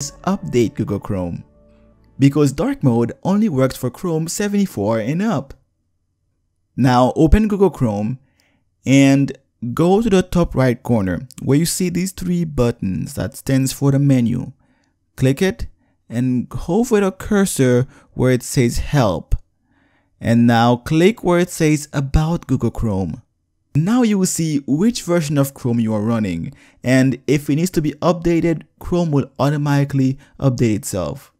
is update Google Chrome, because dark mode only works for Chrome 74 and up. Now open Google Chrome and go to the top right corner where you see these three buttons that stands for the menu. Click it and hover the cursor where it says help. And now click where it says about Google Chrome. Now you will see which version of Chrome you are running, and if it needs to be updated, Chrome will automatically update itself.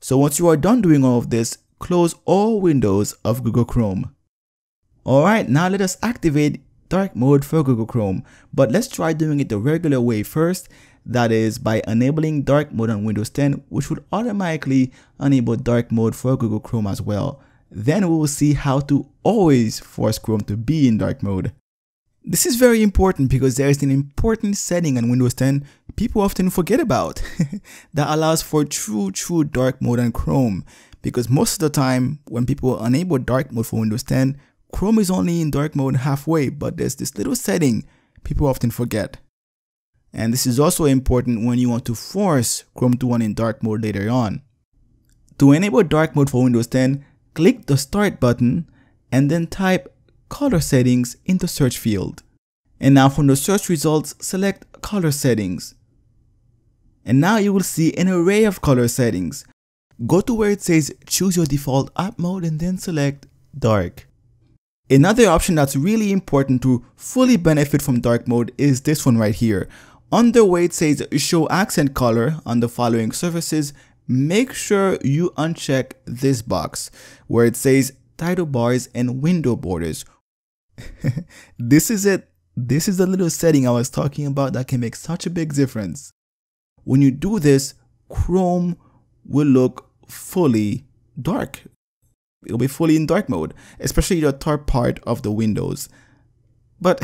So once you are done doing all of this, close all windows of Google Chrome. Alright, now let us activate dark mode for Google Chrome, but let's try doing it the regular way first, that is by enabling dark mode on Windows 10, which would automatically enable dark mode for Google Chrome as well. Then we will see how to always force Chrome to be in dark mode. This is very important because there is an important setting on Windows 10 people often forget about that allows for true dark mode on Chrome, because most of the time when people enable dark mode for Windows 10, Chrome is only in dark mode halfway, but there's this little setting people often forget. And this is also important when you want to force Chrome to run in dark mode later on. To enable dark mode for Windows 10, click the Start button and then type Color Settings in the search field. And now from the search results, select Color Settings. And now you will see an array of color settings. Go to where it says Choose your default app mode and then select Dark. Another option that's really important to fully benefit from dark mode is this one right here. Under where it says show accent color on the following surfaces, make sure you uncheck this box where it says title bars and window borders. This is it. This is the little setting I was talking about that can make such a big difference. When you do this, Chrome will look fully dark. It'll be fully in dark mode, especially the top part of the windows. But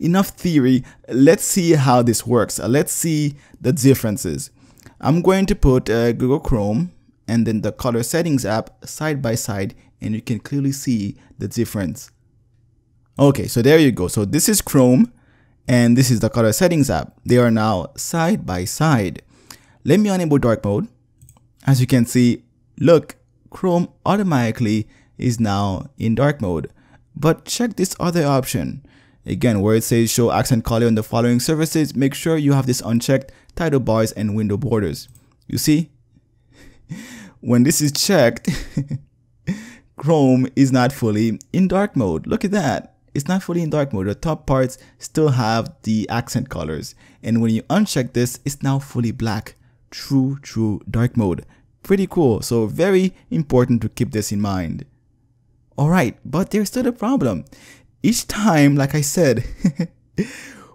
enough theory, let's see how this works. Let's see the differences. I'm going to put Google Chrome and then the Color Settings app side by side, and you can clearly see the difference. Okay, so there you go. So this is Chrome and this is the Color Settings app. They are now side by side. Let me enable dark mode. As you can see, look, Chrome automatically is now in dark mode. But check this other option. Again, where it says show accent color on the following surfaces, make sure you have this unchecked, title bars and window borders. You see? When this is checked, Chrome is not fully in dark mode. Look at that. It's not fully in dark mode. The top parts still have the accent colors. And when you uncheck this, it's now fully black. True dark mode. Pretty cool, so very important to keep this in mind. Alright, but there's still a problem. Each time, like I said,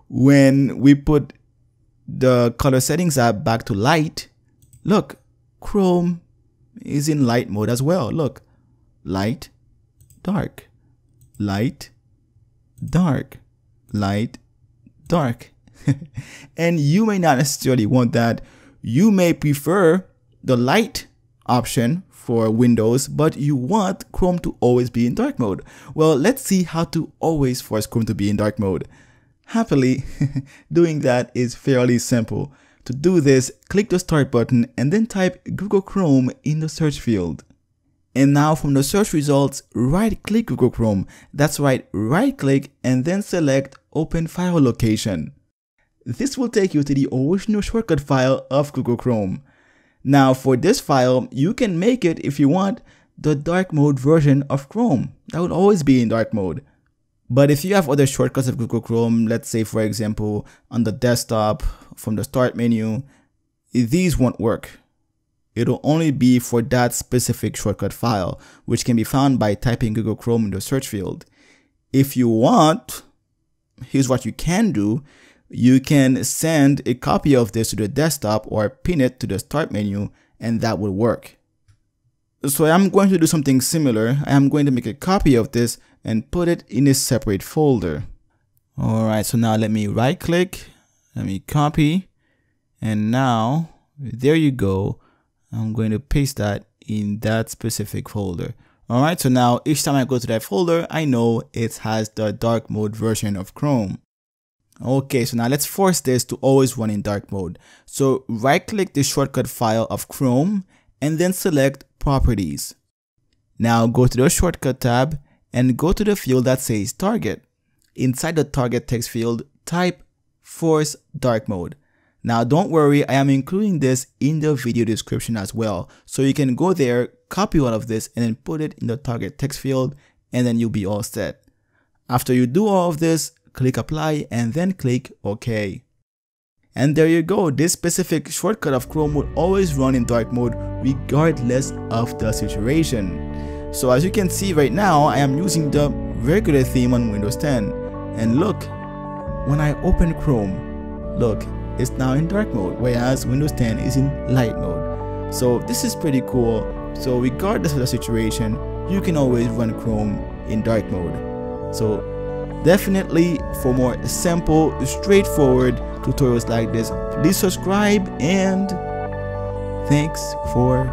when we put the Color Settings app back to light, look, Chrome is in light mode as well. Look, light, dark, light, dark, light, dark. And you may not necessarily want that. You may prefer the light option for Windows, but you want Chrome to always be in dark mode. Well, let's see how to always force Chrome to be in dark mode. Happily, doing that is fairly simple. To do this, click the Start button and then type Google Chrome in the search field. And now from the search results, right-click Google Chrome. That's right, right-click and then select Open File Location. This will take you to the original shortcut file of Google Chrome. Now for this file, you can make it, if you want, the dark mode version of Chrome. That would always be in dark mode. But if you have other shortcuts of Google Chrome, let's say for example, on the desktop, from the start menu, these won't work. It'll only be for that specific shortcut file, which can be found by typing Google Chrome in the search field. If you want, here's what you can do. You can send a copy of this to the desktop or pin it to the start menu, and that will work. So I'm going to do something similar. I'm going to make a copy of this and put it in a separate folder. All right, so now let me right click, let me copy, and now there you go. I'm going to paste that in that specific folder. All right, so now each time I go to that folder, I know it has the dark mode version of Chrome. Okay, so now let's force this to always run in dark mode. So right click the shortcut file of Chrome and then select Properties. Now go to the shortcut tab and go to the field that says Target. Inside the target text field, type Force Dark Mode. Now don't worry, I am including this in the video description as well. So you can go there, copy all of this and then put it in the target text field and then you'll be all set. After you do all of this, click Apply and then click OK. And there you go, this specific shortcut of Chrome would always run in dark mode regardless of the situation. So as you can see right now, I am using the regular theme on Windows 10. And look, when I open Chrome, look, it's now in dark mode, whereas Windows 10 is in light mode. So this is pretty cool. So regardless of the situation, you can always run Chrome in dark mode. So definitely for more simple, straightforward tutorials like this, please subscribe and thanks for